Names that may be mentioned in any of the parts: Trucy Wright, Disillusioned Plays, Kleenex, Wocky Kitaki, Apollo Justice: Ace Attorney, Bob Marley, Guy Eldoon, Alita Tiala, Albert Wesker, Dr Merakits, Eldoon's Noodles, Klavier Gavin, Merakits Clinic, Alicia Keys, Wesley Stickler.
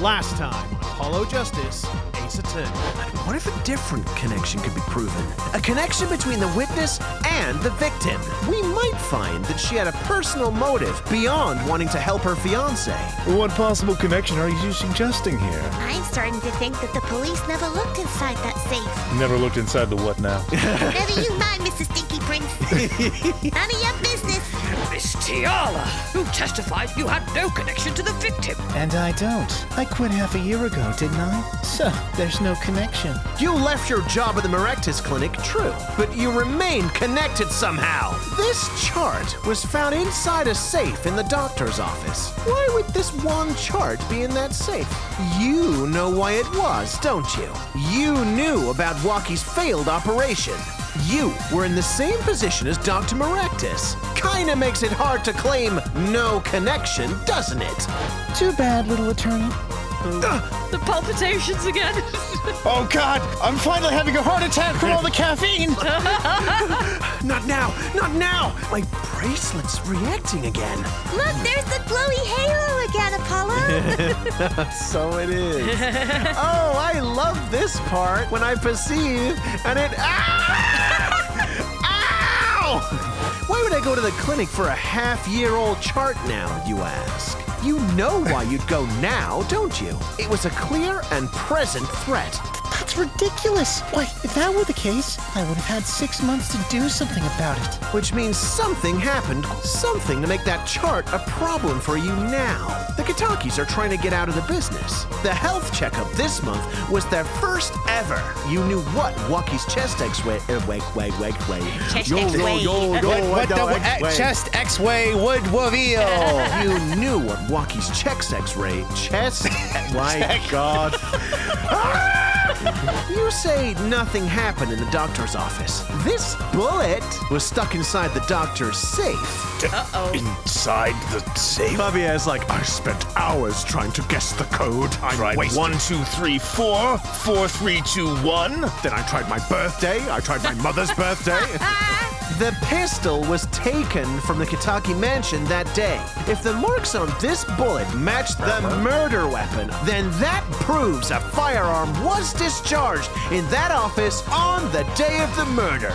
Last time on Apollo Justice, Ace Attorney. What if a different connection could be proven? A connection between the witness and the victim. We might find that she had a personal motive beyond wanting to help her fiancé. What possible connection are you suggesting here? I'm starting to think that the police never looked inside that safe. Never looked inside the what now? Never you mind, Mrs. Stinky Prince. None of your business. Miss Tiala, you testified you had no connection to the victim. And I don't. I quit half a year ago, didn't I? So, there's no connection. You left your job at the Merakits Clinic, true, but you remain connected somehow. This chart was found inside a safe in the doctor's office. Why would this one chart be in that safe? You know why it was, don't you? You knew about Wocky's failed operation. You were in the same position as Dr. Merakits. Kinda makes it hard to claim no connection, doesn't it? Too bad, little attorney. The palpitations again. Oh, God! I'm finally having a heart attack from all the caffeine! Not now! Not now! My bracelet's reacting again. Look, there's the glowy halo again, Apollo! So it is. Oh, I love this part when I perceive and it... Ow! Ow! Why would I go to the clinic for a half-year-old chart now, you ask? You know why you'd go now, don't you? It was a clear and present threat. That's ridiculous. Why, if that were the case, I would have had 6 months to do something about it. Which means something happened, something to make that chart a problem for you now. The Kitakis are trying to get out of the business. The health checkup this month was their first ever. You knew what Wocky's chest X-way. Wait. Chest X-way. Chest X-way would reveal. You knew what Wocky's chest X-ray. Chest. My God. You say nothing happened in the doctor's office. This bullet was stuck inside the doctor's safe. Uh-oh. Inside the safe? Javier's like, I spent hours trying to guess the code. I tried 1, 2, 3, 4, 4, 3, 2, 1. Then I tried my birthday. I tried my mother's birthday. The pistol was taken from the Kitaki mansion that day. If the marks on this bullet matched the murder weapon, then that proves a firearm was discharged in that office on the day of the murder.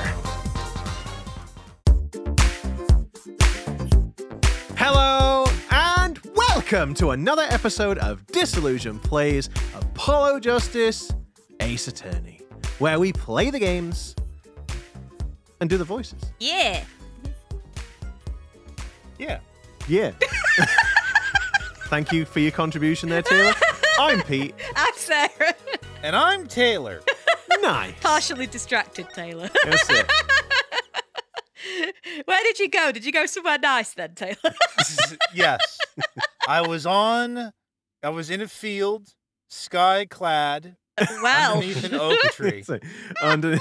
Hello and welcome to another episode of Disillusioned Plays, Apollo Justice, Ace Attorney, where we play the games and do the voices. Yeah. Yeah. Yeah. Thank you for your contribution there, Taylor. I'm Pete. I'm Sarah. And I'm Taylor. Nice. Partially distracted, Taylor. That's it. Where did you go? Did you go somewhere nice then, Taylor? Yes. I was in a field, sky-clad, underneath an oak tree. Under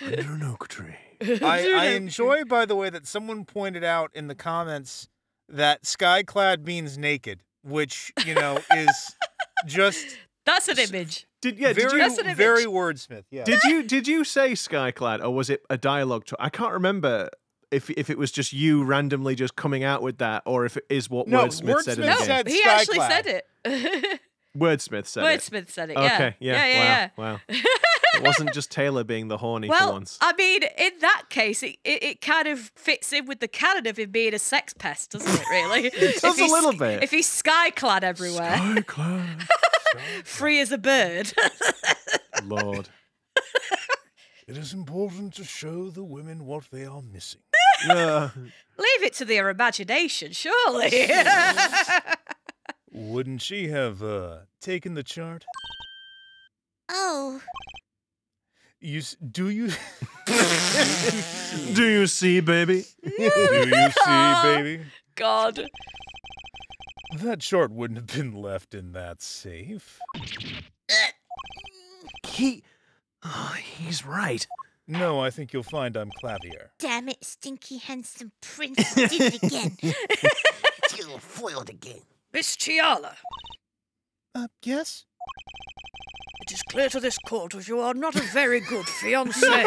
an oak tree. I enjoy, by the way, that someone pointed out in the comments that sky-clad means naked, which, you know, is just... That's an image. Very wordsmith, yeah. Did you say sky-clad, or was it a dialogue? I can't remember if it was just you randomly just coming out with that, or if it is what Wordsmith said in the game. No, he actually said it. Wordsmith said it, yeah. Okay, yeah. Wow. It wasn't just Taylor being the horny for once. I mean, in that case, it kind of fits in with the canon of him being a sex pest, doesn't it, really? It does a little bit. If he's sky-clad everywhere. Sky-clad. Free as a bird. Lord. It is important to show the women what they are missing. Leave it to their imagination, surely. Wouldn't she have taken the chart? Oh... Do you see, baby? God. That chart wouldn't have been left in that safe. He's right. No, I think you'll find I'm Klavier. Damn it, Stinky Handsome Prince did it again. You're foiled again. Miss Tiala. Yes? it is clear to this court that you are not a very good fiancé.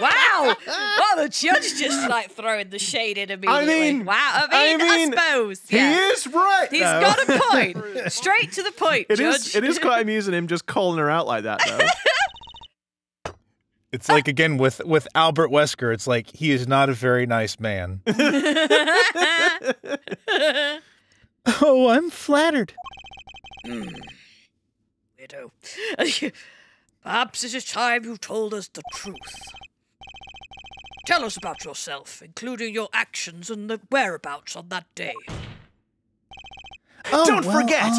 Wow! Well, the judge just, like, throwing the shade in immediately. I mean, I suppose. Yeah. He is right, though. He's got a point. Straight to the point, Judge. It is quite amusing him just calling her out like that, though. It's like, again, with Albert Wesker, it's like, he is not a very nice man. Oh, I'm flattered. Weirdo. Perhaps it is time you told us the truth. Tell us about yourself, including your actions and the whereabouts on that day. Oh, Don't forget!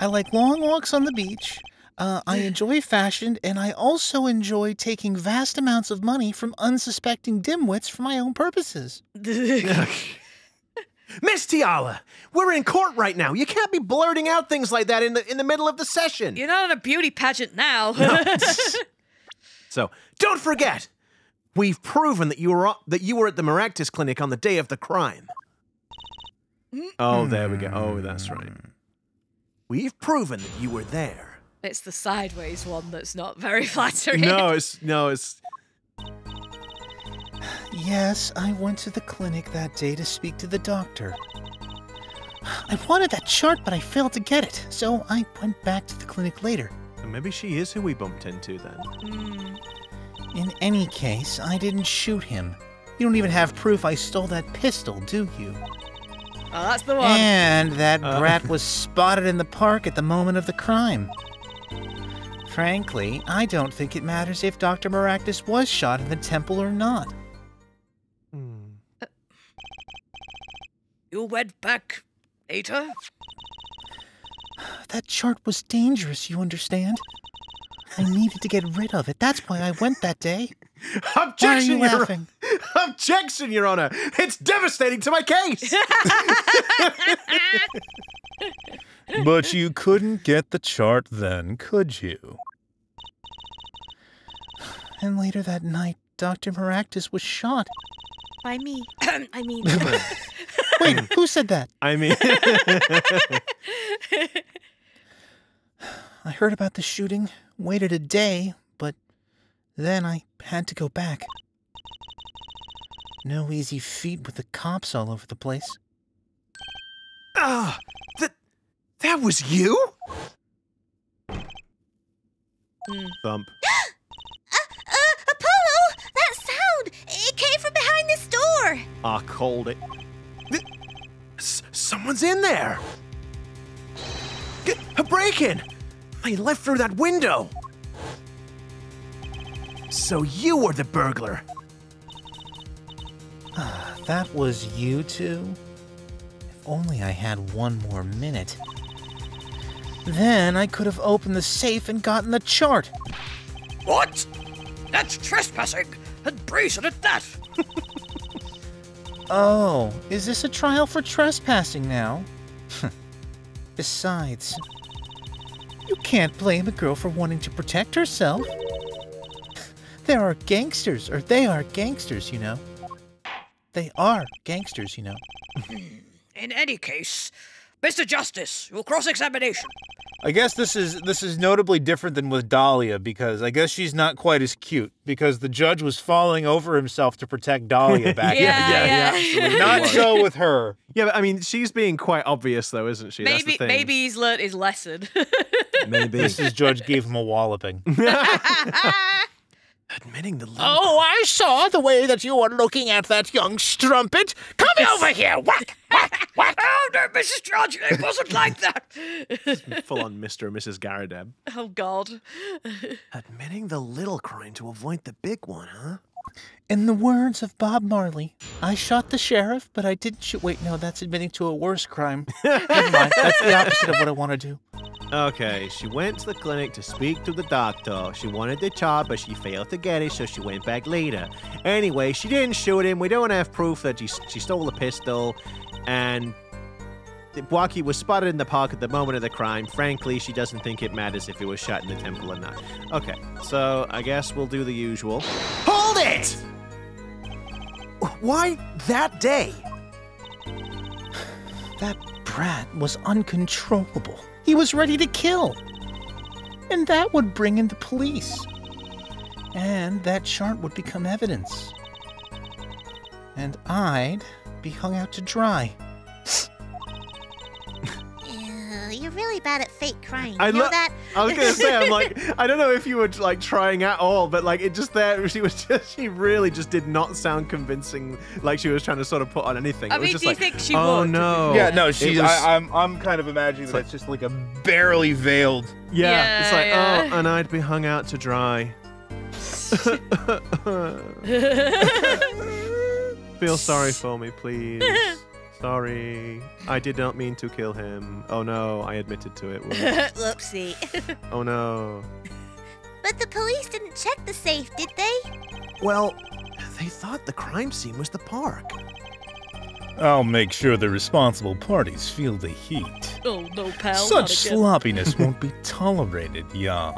I like long walks on the beach. I enjoy fashion, and I also enjoy taking vast amounts of money from unsuspecting dimwits for my own purposes. Miss Tiala, we're in court right now. You can't be blurting out things like that in the middle of the session. You're not in a beauty pageant now. No. So, don't forget, we've proven that you were at the Merakits Clinic on the day of the crime. Oh, there we go. Oh, that's right. We've proven that you were there. It's the sideways one that's not very flattering. No, it's... Yes, I went to the clinic that day to speak to the doctor. I wanted that chart, but I failed to get it, so I went back to the clinic later. So maybe she is who we bumped into, then. Mm. In any case, I didn't shoot him. You don't even have proof I stole that pistol, do you? Oh, that's the one. And that brat was spotted in the park at the moment of the crime. Frankly, I don't think it matters if Dr. Merakits was shot in the temple or not. Hmm. You went back later? That chart was dangerous, you understand? I needed to get rid of it. That's why I went that day. Objection, Why are you laughing? Objection, Your Honor! It's devastating to my case! But you couldn't get the chart then, could you? And later that night, Dr. Merakits was shot. By me. I mean... Wait, who said that? I mean... I heard about the shooting, waited a day, but then I had to go back. No easy feat with the cops all over the place. Ah! That was you? Thump. Apollo! That sound! It came from behind this door! I called it. Someone's in there! Get a break-in! I left through that window! So you were the burglar. That was you two? If only I had one more minute. Then I could have opened the safe and gotten the chart. What? That's trespassing, and brazen at that. Oh, is this a trial for trespassing now? Besides, you can't blame a girl for wanting to protect herself. They are gangsters, you know. In any case, Mr. Justice, your cross-examination. I guess this is notably different than with Dahlia, because I guess she's not quite as cute, because the judge was falling over himself to protect Dahlia back then. Yeah. Not so with her. Yeah, but I mean, she's being quite obvious, though, isn't she? Maybe, that's the thing. Maybe he's learnt his lesson. Maybe. Mrs. Judge gave him a walloping. Admitting the lump. Oh, I saw the way that you were looking at that young strumpet. Come over here! Whack! Whack! Whack! Oh, no, Mrs. Judge, it wasn't like that. Full on Mr. and Mrs. Garadab. Oh, God. Admitting the little crime to avoid the big one, huh? In the words of Bob Marley, I shot the sheriff, but I didn't shoot... Wait, no, that's admitting to a worse crime. Never mind, that's the opposite of what I want to do. Okay, she went to the clinic to speak to the doctor. She wanted the chart, but she failed to get it, so she went back later. Anyway, she didn't shoot him. We don't have proof that she stole the pistol, and... Wocky was spotted in the park at the moment of the crime. Frankly, she doesn't think it matters if he was shot in the temple or not. Okay, so I guess we'll do the usual. Hold it! Why that day? That brat was uncontrollable. He was ready to kill. and that would bring in the police. And that chart would become evidence. And I'd be hung out to dry. You're really bad at fake crying. You know that? I was gonna say, I'm like, I don't know if you were like trying at all, but like it just there, she really just did not sound convincing. Like she was trying to sort of put on anything. I mean, do you think she would? No. Yeah, no. I'm kind of imagining that it's just like a barely veiled. Yeah. Oh, and I'd be hung out to dry. Feel sorry for me, please. Sorry, I did not mean to kill him. Oh no, I admitted to it. Whoopsie. Oh no. But the police didn't check the safe, did they? Well, they thought the crime scene was the park. I'll make sure the responsible parties feel the heat. Oh no, pal. Such sloppiness won't be tolerated, yeah.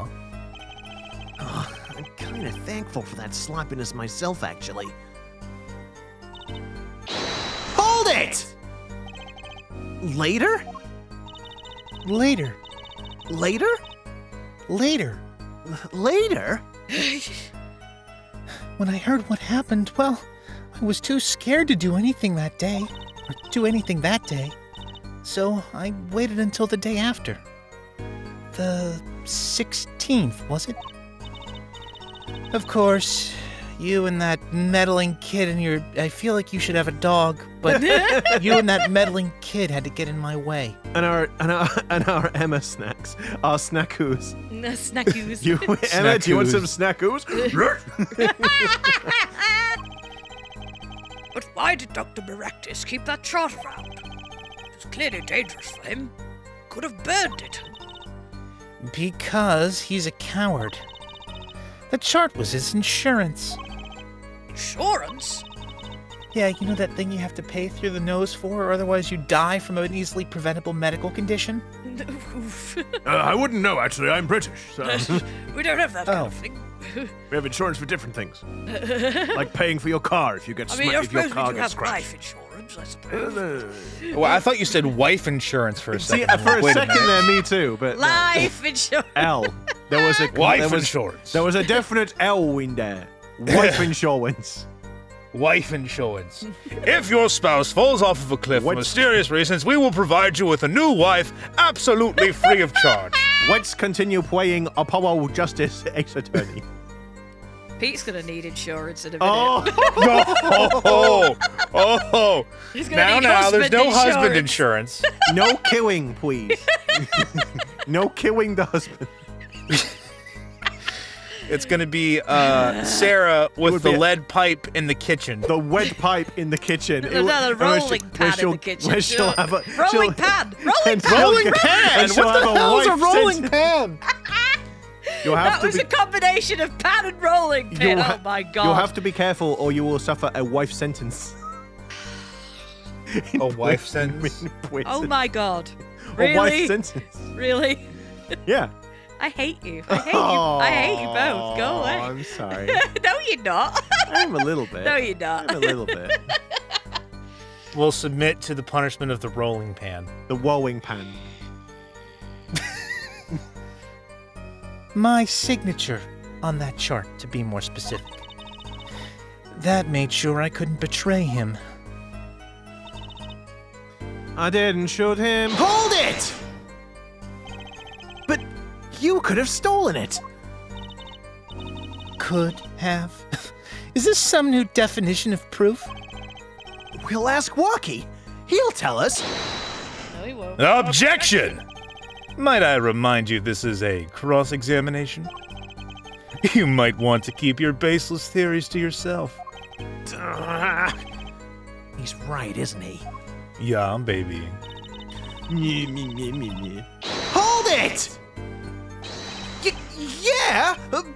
Oh, I'm kind of thankful for that sloppiness myself, actually. Hold it! Later? Later. Later? Later. Later? When I heard what happened, well, I was too scared to do anything that day. So I waited until the day after. The 16th, was it? Of course, you and that meddling kid and your... I feel like you should have a dog, but you and that meddling kid had to get in my way. And our Emma snacks. Our snackoos. No, snackoos. Emma, do you want some snackoos? But why did Dr. Merakits keep that chart around? It was clearly dangerous for him. Could have burned it. Because he's a coward. The chart was his insurance. Insurance? Yeah, you know that thing you have to pay through the nose for, or otherwise you die from an easily preventable medical condition? I wouldn't know, actually. I'm British, so... We don't have that kind of thing. We have insurance for different things. Like paying for your car if you get scratched. Life insurance, I suppose. Well, I thought you said wife insurance for a second. See, for a second there, me too, but... Life insurance. There was a definite L in there. Wife insurance. Wife insurance. If your spouse falls off of a cliff for mysterious reasons, we will provide you with a new wife absolutely free of charge. Let's continue playing Apollo Justice: Ace Attorney. Pete's gonna need insurance in a minute. Oh! He's gonna need there's no husband insurance. No killing, please. No killing the husband. It's gonna be Sarah with the lead pipe in the kitchen. The lead pipe in the kitchen. Another rolling pad in the kitchen. Rolling pad. Rolling pad. Rolling pan. What the hell is a rolling pan? That was a combination of pan and rolling pin. Oh my god. You'll have to be careful, or you will suffer a wife sentence. A wife sentence. Oh my god. Really? A wife sentence. Really? Yeah. I hate you. I hate you both. Go away. I'm sorry. No, you're not. I'm a little bit. No, you're not. I'm a little bit. We'll submit to the punishment of the rolling pan. The wowing pan. My signature on that chart, to be more specific. That made sure I couldn't betray him. I didn't shoot him. Hold it! But you could have stolen it. Could have? Is this some new definition of proof? We'll ask Wocky. He'll tell us. No, he won't. Objection! Might I remind you this is a cross-examination? You might want to keep your baseless theories to yourself. He's right, isn't he? Yeah, baby. Hold it! Yeah, but,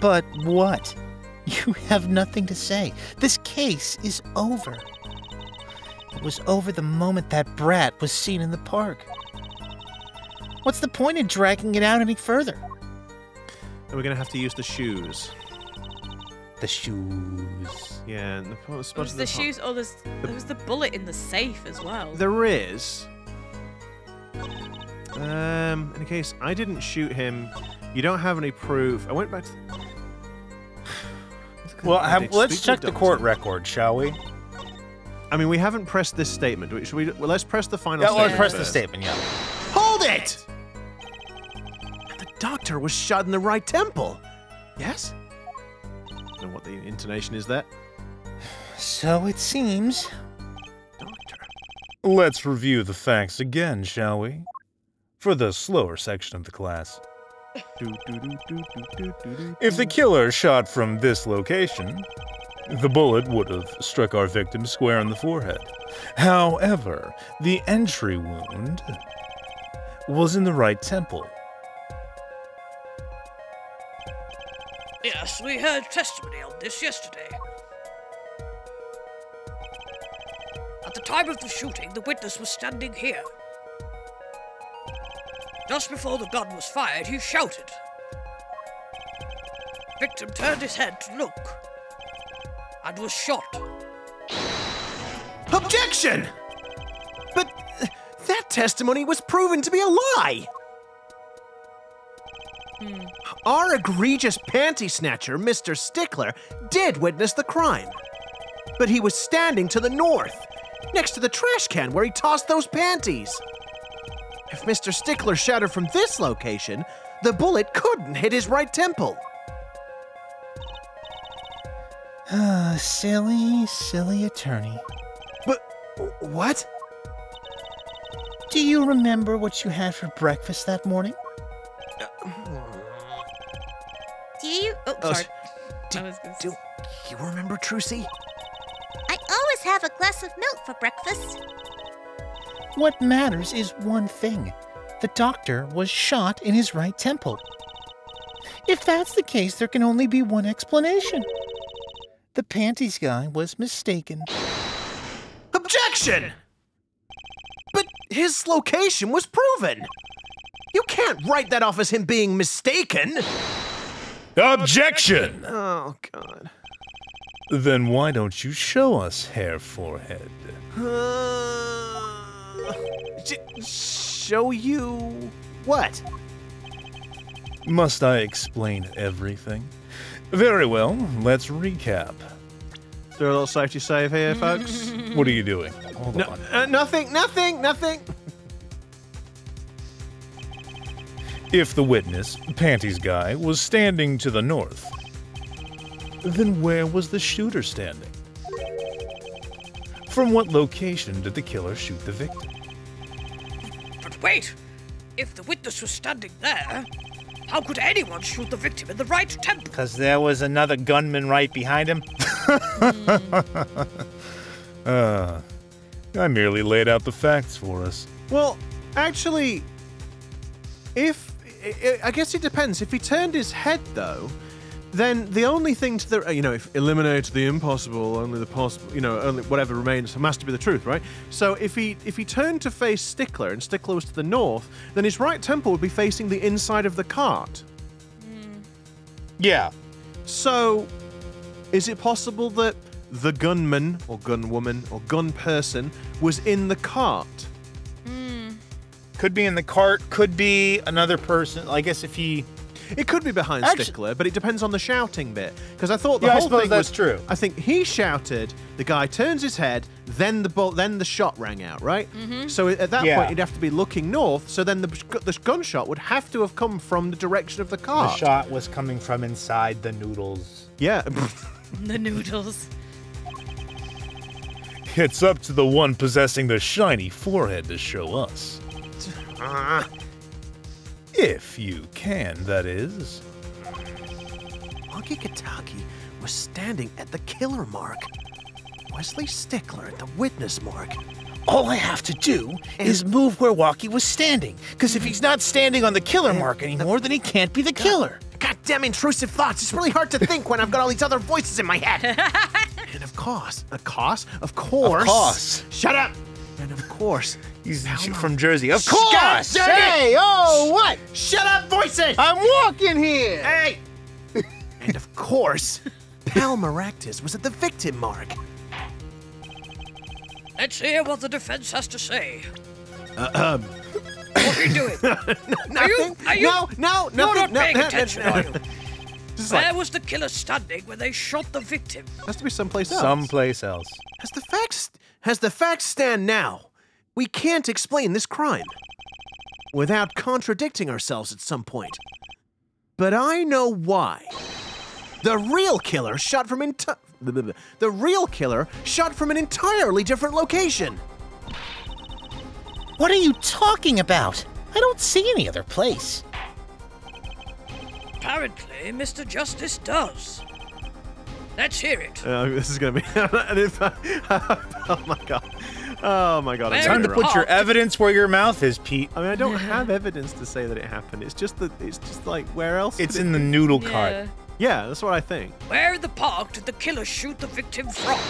But what? You have nothing to say. This case is over. It was over the moment that brat was seen in the park. What's the point in dragging it out any further? And we're going to have to use the shoes. The shoes. Yeah. And the shoes. Oh, there was the bullet in the safe as well. There is. In case I didn't shoot him, you don't have any proof. I went back to... Well, let's check the court record, shall we? I mean, we haven't pressed this statement. Should we? Well, let's press the final statement. Let's press the statement, yeah. Hold it! The doctor was shot in the right temple. Yes? I don't know what the intonation is there. So it seems. Doctor. Let's review the facts again, shall we? For the slower section of the class. If the killer shot from this location, the bullet would have struck our victim square in the forehead. However, the entry wound was in the right temple. Yes, we heard testimony on this yesterday. At the time of the shooting, the witness was standing here. Just before the gun was fired, he shouted. The victim turned his head to look and was shot. Objection! But that testimony was proven to be a lie! Our egregious panty snatcher, Mr. Stickler, did witness the crime. But he was standing to the north, next to the trash can where he tossed those panties. If Mr. Stickler shouted from this location, the bullet couldn't hit his right temple. Silly, silly attorney. But, what? Do you remember what you had for breakfast that morning? Do you remember, Trucy? I always have a glass of milk for breakfast. What matters is one thing. The doctor was shot in his right temple. If that's the case, there can only be one explanation. The panties guy was mistaken. Objection! But his location was proven. You can't write that off as him being mistaken. Objection! Oh, God. Then why don't you show us, Herr Forehead? Show you what? Must I explain everything? Very well, let's recap. Is there a little safety save here, folks? What are you doing? Hold on. Nothing. If the witness, panties guy, was standing to the north, then where was the shooter standing? From what location did the killer shoot the victim? But wait! If the witness was standing there, how could anyone shoot the victim in the right temple? Because there was another gunman right behind him. I merely laid out the facts for us. Well, actually, I guess it depends. If he turned his head, though, then the only thing to the... You know, if eliminate the impossible, only the possible... You know, only whatever remains has to be the truth, right? So if he turned to face Stickler, and Stickler was to the north, then his right temple would be facing the inside of the cart. Yeah. So, is it possible that the gunman, or gunwoman, or gun person was in the cart? Could be in the cart, could be another person. I guess if he... It could be behind Stickler, but it depends on the shouting bit. Because I thought the whole thing was true. I think he shouted, the guy turns his head, then the shot rang out, right? So at that point, you'd have to be looking north. So then the gunshot would have to have come from the direction of the car. The shot was coming from inside the noodles. Yeah. The noodles. It's up to the one possessing the shiny forehead to show us. If you can, that is. Wocky Kitaki was standing at the killer mark. Wesley Stickler at the witness mark. All I have to do is move where Wocky was standing. Because if he's not standing on the killer mark anymore, then he can't be the killer. Goddamn intrusive thoughts. It's really hard to think when I've got all these other voices in my head. And of course. Shut up. And of course. He's from Jersey. Of course! Hey! Oh, what? Shut up, voices! I'm walking here! Hey! And of course, Pal Merakits was at the victim mark. Let's hear what the defense has to say. you doing? Are you? No, you're not paying attention, are you? Where was the killer standing when they shot the victim? Has to be someplace else. Someplace else. Has the facts stand now? We can't explain this crime without contradicting ourselves at some point. But I know why. The real killer shot from an entirely different location. What are you talking about? I don't see any other place. Apparently, Mr. Justice does. Let's hear it. This is going to be... Oh, my God. It's time to put your evidence where your mouth is, Pete. I mean, I don't have evidence to say that it happened. It's just that... It's just like, where else? It's in the noodle cart. Yeah, that's what I think. Where in the park did the killer shoot the victim from?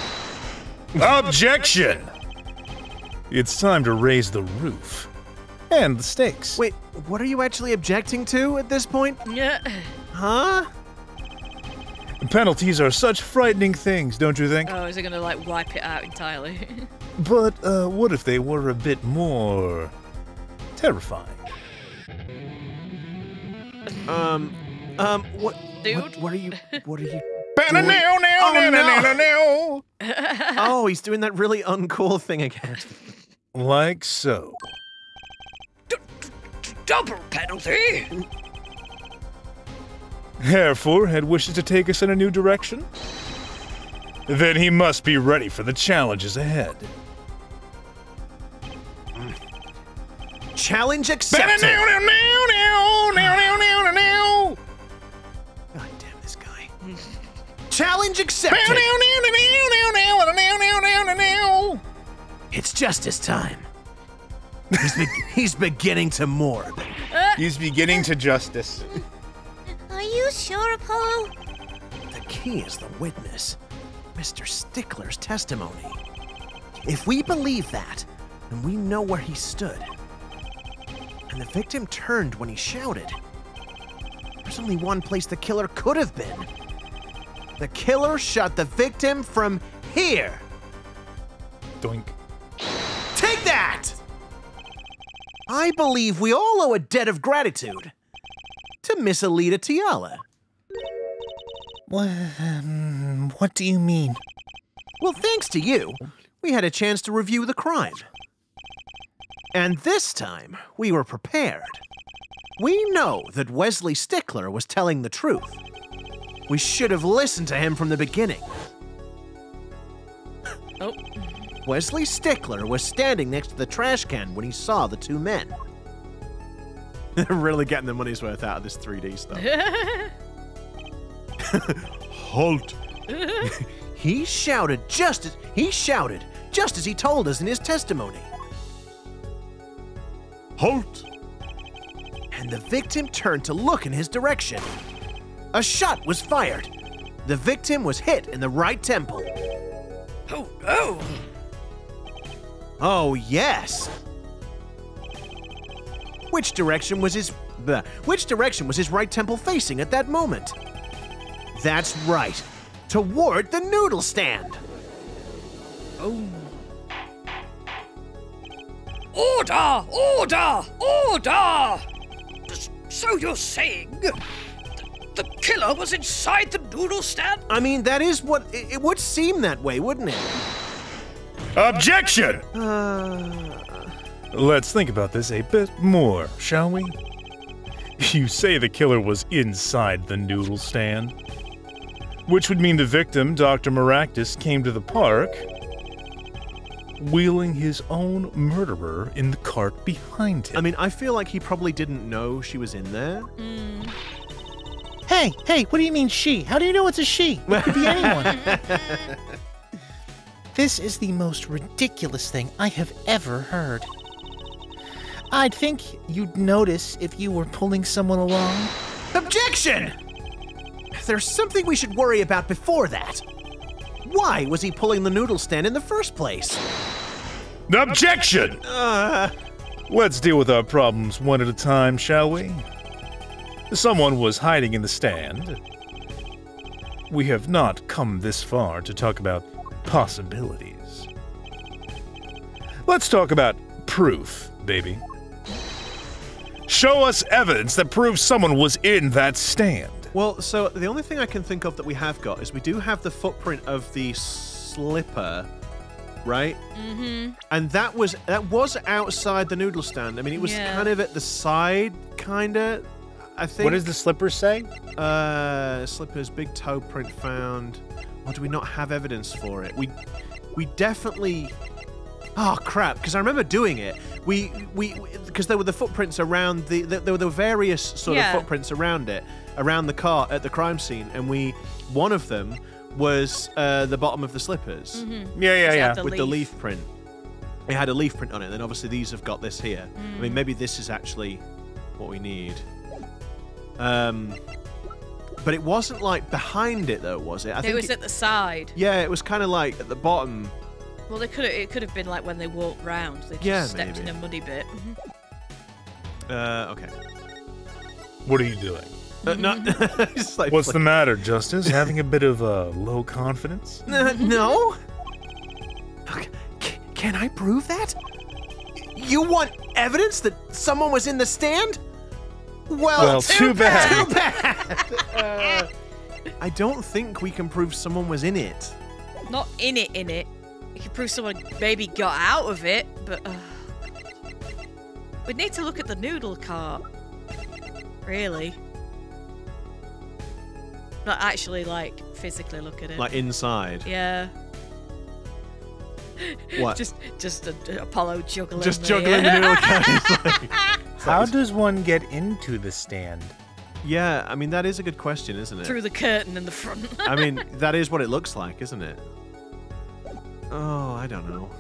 Objection! It's time to raise the roof. And the stakes. Wait, what are you actually objecting to at this point? Yeah. Huh? Penalties are such frightening things, don't you think? Oh, is it gonna, like, wipe it out entirely? But, what if they were a bit more... terrifying? Dude? What are you doing? Oh, no. Oh, he's doing that really uncool thing again. Like so. Double penalty! Hereford had wishes to take us in a new direction? Then he must be ready for the challenges ahead. Challenge accepted! God damn this guy. Challenge accepted! It's justice time. He's beginning to morb. He's beginning to justice. Are you sure, Apollo? The key is the witness. Mr. Stickler's testimony. If we believe that, then we know where he stood. And the victim turned when he shouted. There's only one place the killer could have been. The killer shot the victim from here. Doink. Take that! I believe we all owe a debt of gratitude to Miss Alita Tiala. What do you mean? Well, thanks to you, we had a chance to review the crime. And this time, we were prepared. We know that Wesley Stickler was telling the truth. We should have listened to him from the beginning. Oh. Wesley Stickler was standing next to the trash can when he saw the two men. They're really getting their money's worth out of this 3D stuff. Halt! He shouted just as he told us in his testimony. Halt! And the victim turned to look in his direction. A shot was fired. The victim was hit in the right temple. Oh, no! Oh, yes. Which direction was his right temple facing at that moment? That's right. Toward the noodle stand. Oh. Order! Order! Order! So you're saying the killer was inside the noodle stand? I mean, that is what it would seem that way, wouldn't it? Objection! Let's think about this a bit more, shall we? You say the killer was inside the noodle stand, which would mean the victim, Dr. Merakits, came to the park, wheeling his own murderer in the cart behind him. I mean, I feel like he probably didn't know she was in there. Mm. Hey, what do you mean she? How do you know it's a she? It could be anyone. This is the most ridiculous thing I have ever heard. I'd think you'd notice if you were pulling someone along. Objection! There's something we should worry about before that. Why was he pulling the noodle stand in the first place? Objection! Let's deal with our problems one at a time, shall we? Someone was hiding in the stand. We have not come this far to talk about possibilities. Let's talk about proof, baby. Show us evidence that proves someone was in that stand. Well, so the only thing I can think of that we have got is we do have the footprint of the slipper, right? Mm-hmm. And that was outside the noodle stand. I mean, it was kind of at the side, kind of, I think. What does the slipper say? Slippers, big toe print found. Or do we not have evidence for it? We definitely... Oh crap! Because I remember doing it. Because there were the footprints around there were the various sort of footprints around it, around the car at the crime scene, and one of them was the bottom of the slippers. Mm-hmm. Yeah. With the leaf print, it had a leaf print on it. Then obviously these have got this here. Mm. I mean, maybe this is actually what we need. But it wasn't like behind it though, was it? I think it was at the side. Yeah, it was kind of like at the bottom. Well, it could have been like when they walked round. They just stepped in a muddy bit. Okay. What are you doing? Like, what's the matter, Justice? Having a bit of low confidence? No. Can I prove that? You want evidence that someone was in the stand? Well, too bad. Too bad. I don't think we can prove someone was in it. Not in it, in it. You could prove someone maybe got out of it, but... We'd need to look at the noodle cart. Really. Not actually, like, physically look at it. Like, inside? Yeah. What? Just Apollo juggling. Just juggling the noodle cart. How does one get into the stand? Yeah, I mean, that is a good question, isn't it? Through the curtain in the front. I mean, that is what it looks like, isn't it? Oh, I don't know.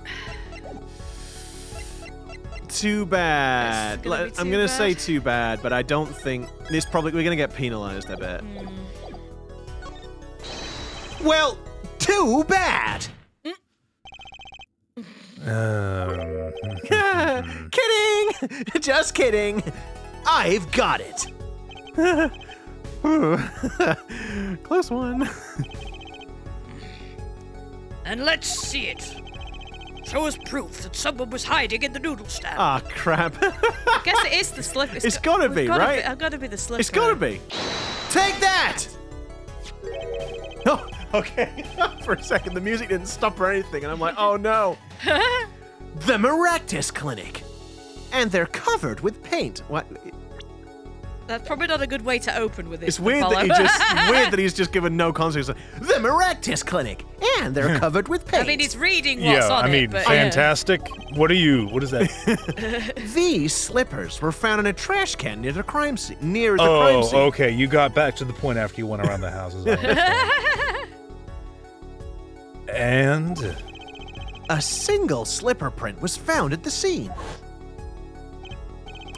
Too bad. I'm gonna say too bad, but I don't think this. Probably we're gonna get penalized, I bet. Mm. Well, too bad. Kidding. Just kidding. I've got it. Close one. And let's see it. Show us proof that someone was hiding in the noodle stand. Ah, crap. I guess it is the slipper. It's gotta be, right? It's gotta be the slipper. It's gotta be. Take that! Oh, okay. For a second, the music didn't stop or anything, and I'm like, oh no. The Merakits Clinic. And they're covered with paint. What? That's probably not a good way to open with it. It's weird that, he's just given no context. The Merakits Clinic, and they're covered with paint. I mean, he's reading what's on it. Yeah, I mean, but, fantastic. What is that? These slippers were found in a trash can near the crime scene. Oh, okay. You got back to the point after you went around the houses. And a single slipper print was found at the scene.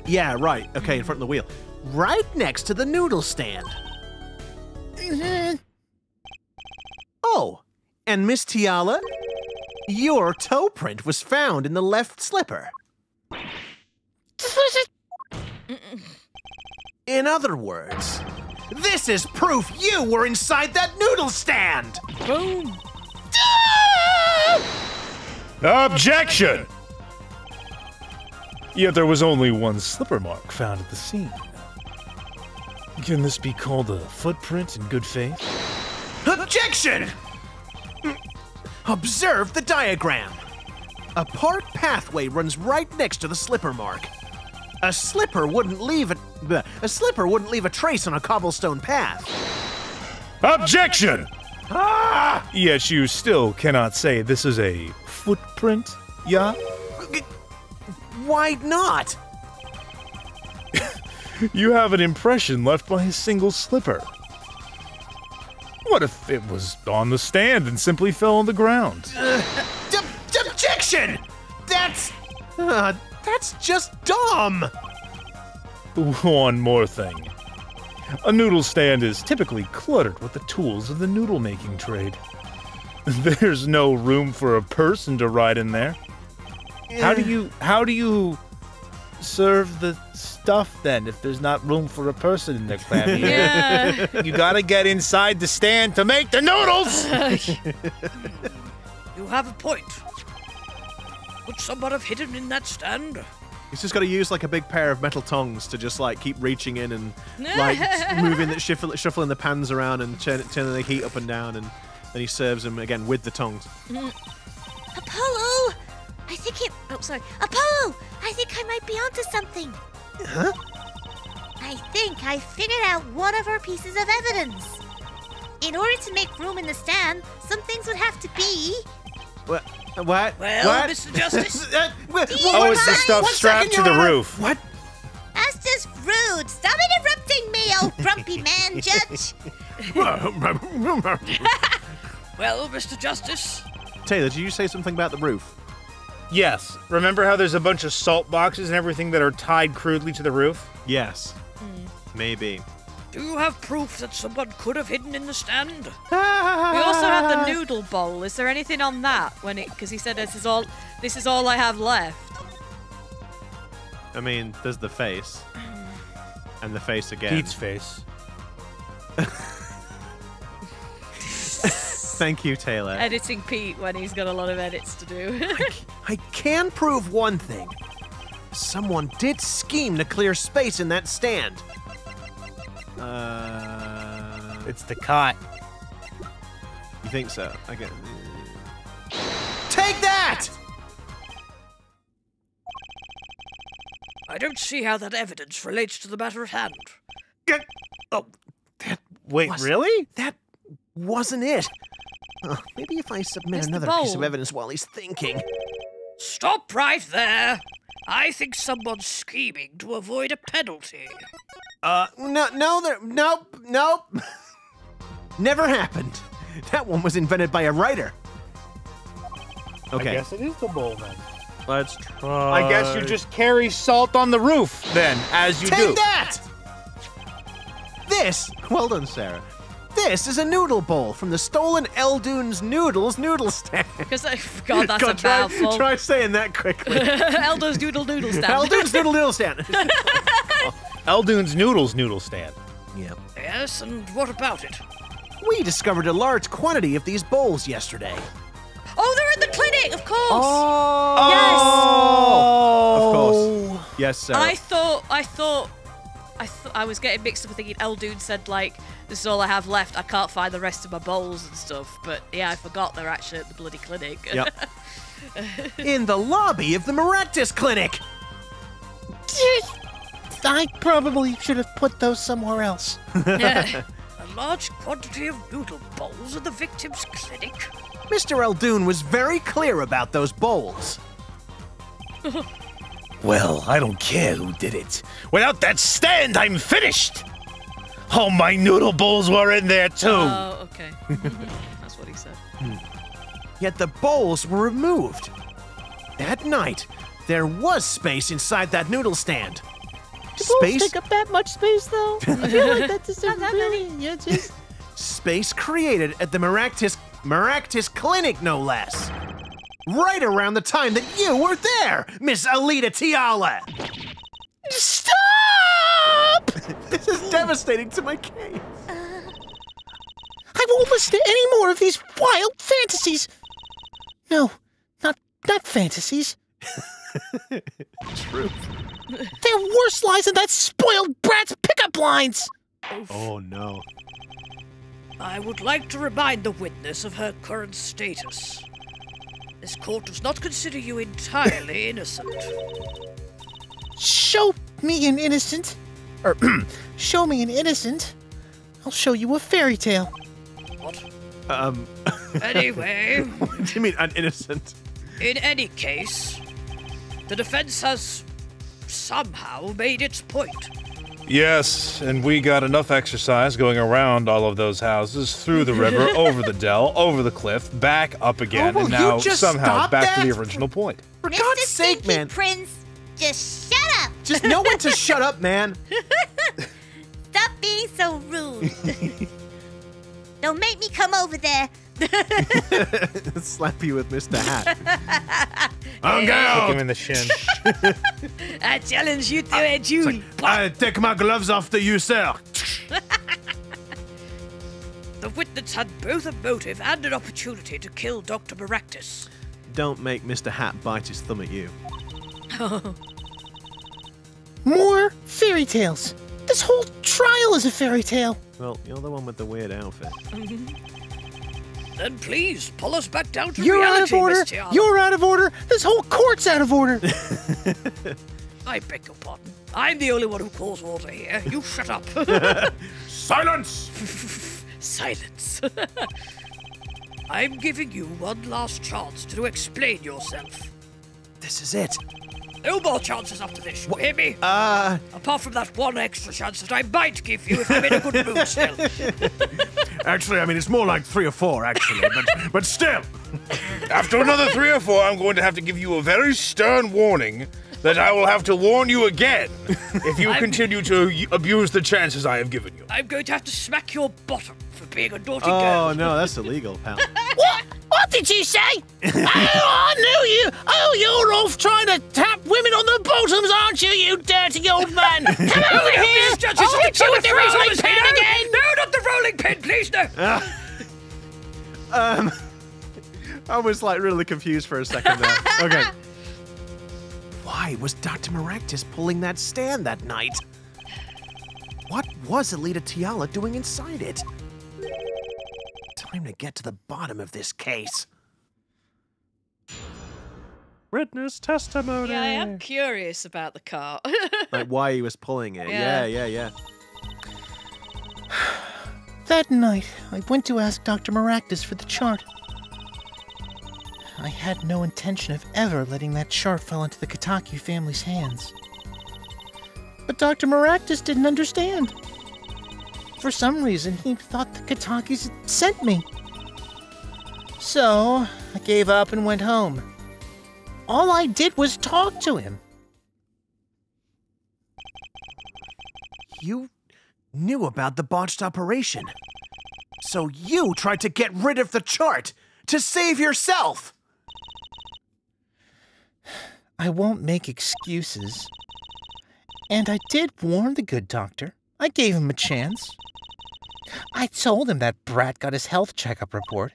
Yeah, right. Okay, in front of the wheel. Right next to the noodle stand. Mm-hmm. Oh, and Miss Tiala, your toe print was found in the left slipper. In other words, this is proof you were inside that noodle stand. Boom. Objection! Yet there was only one slipper mark found at the scene. Can this be called a footprint in good faith? Objection! Observe the diagram. A park pathway runs right next to the slipper mark. A slipper wouldn't leave a trace on a cobblestone path. Objection! Ah! Yes, you still cannot say this is a footprint, yeah? Why not? You have an impression left by a single slipper. What if it was on the stand and simply fell on the ground? Objection! That's just dumb! One more thing. A noodle stand is typically cluttered with the tools of the noodle-making trade. There's no room for a person to ride in there. How do you serve the stuff then if there's not room for a person in the Klavier? Yeah. You gotta get inside the stand to make the noodles! You have a point. Would someone have hidden in that stand? He's just got to use like a big pair of metal tongs to just like keep reaching in and like moving, shuffling the pans around and turning the heat up and down, and then he serves him again with the tongs. Apollo, I think it. Oh, sorry, Apollo. I think I might be onto something. Huh? I think I figured out one of our pieces of evidence. In order to make room in the stand, some things would have to be. What? What? Well, what? Mr. Justice. Oh, it's the stuff strapped to the roof. What? That's just rude. Stop interrupting me, old grumpy man, Judge. Well, Mr. Justice. Taylor, did you say something about the roof? Yes. Remember how there's a bunch of salt boxes and everything that are tied crudely to the roof? Yes. Maybe. Do you have proof that someone could have hidden in the stand? We also had the noodle bowl. Is there anything on that? When it, because he said this is all I have left. I mean, there's the face, and the face again. Pete's face. Thank you, Taylor. Editing Pete when he's got a lot of edits to do. I can prove one thing. Someone did scheme to clear space in that stand. It's the cot. You think so? Okay. Take that! I don't see how that evidence relates to the matter at hand. Oh, that really? That wasn't it. Oh, maybe if I submit another piece of evidence while he's thinking. Stop right there. I think someone's scheming to avoid a penalty. Nope. Never happened. That one was invented by a writer. Okay. I guess it is the bowl, then. Let's try. I guess you just carry salt on the roof, then, as you do. Take that! This, well done, Sarah. This is a noodle bowl from the stolen Eldoon's Noodles noodle stand. God, that's a mouthful. Try saying that quickly. Eldoon's noodle stand. Eldoon's noodle stand. Eldoon's Noodles noodle stand. Yeah. Yes, and what about it? We discovered a large quantity of these bowls yesterday. Oh, they're in the clinic, of course. Oh. Yes. Oh. Of course. Yes, Sarah. I was getting mixed up with thinking Eldoon said like, this is all I have left. I can't find the rest of my bowls and stuff. But yeah, I forgot they're actually at the bloody clinic. Yep. In the lobby of the Merakits Clinic. I probably should have put those somewhere else. A large quantity of noodle bowls at the victim's clinic. Mr. Eldoon was very clear about those bowls. Well, I don't care who did it. Without that stand, I'm finished. Oh, my noodle bowls were in there, too. Oh, okay. That's what he said. Yet the bowls were removed. That night, there was space inside that noodle stand. Space? Take up that much space, though? I feel like that's not that many. Yeah, just... Space created at the Merakits Clinic, no less. Right around the time that you were there, Miss Alita Tiala. Stop! This is devastating to my case. I won't listen to any more of these wild fantasies. No, not fantasies. Truth. They're worse lies than that spoiled brat's pickup lines. Oh, no. I would like to remind the witness of her current status. This court does not consider you entirely innocent. Show me an innocent. Or, show me an innocent. I'll show you a fairy tale. What? Anyway. What do you mean, an innocent? In any case, the defense has somehow made its point. Yes, and we got enough exercise going around all of those houses, through the river, over the dell, over the cliff, back up again, and now somehow back to the original point. For God's sake, man. Prince, just shut up. Just know when to shut up, man. Stop being so rude. Don't make me come over there. Slap you with Mr. Hat. I'm down. Kick him in the shin. I challenge you to a duel. I take my gloves off to you, sir. The witness had both a motive and an opportunity to kill Dr. Merakits. Don't make Mr. Hat bite his thumb at you. fairy tales. This whole trial is a fairy tale. Well, you're the one with the weird outfit. Then please, pull us back down to reality, Miss Tiala. You're out of order. This whole court's out of order. I beg your pardon. I'm the only one who calls order here. You shut up. Silence! Silence. I'm giving you one last chance to explain yourself. This is it. No more chances after this, you hear me? Apart from that one extra chance that I might give you if I'm in a good mood still. Actually, I mean, it's more like 3 or 4, actually, but still. After another 3 or 4, I'm going to have to give you a very stern warning that I will have to warn you again if you continue to abuse the chances I have given you. I'm going to have to smack your bottom for being a naughty girl. Oh, no, that's illegal, pal. What? What did you say? I knew you! Oh, you're off trying to tap women on the bottoms, aren't you, you dirty old man? Come over here! Oh, it's you with the rolling pin again! No, not the rolling pin, please, no! I was, like, really confused for a second there. Okay. Why was Dr. Merakits pulling that stand that night? What was Alita Tiala doing inside it? Time to get to the bottom of this case. Witness testimony. Yeah, I am curious about the cart. Like why he was pulling it. Yeah. That night, I went to ask Dr. Merakits for the chart. I had no intention of ever letting that chart fall into the Kitaki family's hands. But Dr. Merakits didn't understand. For some reason, he thought the Kitakis had sent me. So, I gave up and went home. All I did was talk to him. You knew about the botched operation. So you tried to get rid of the chart to save yourself! I won't make excuses. And I did warn the good doctor. I gave him a chance. I told him that Brat got his health checkup report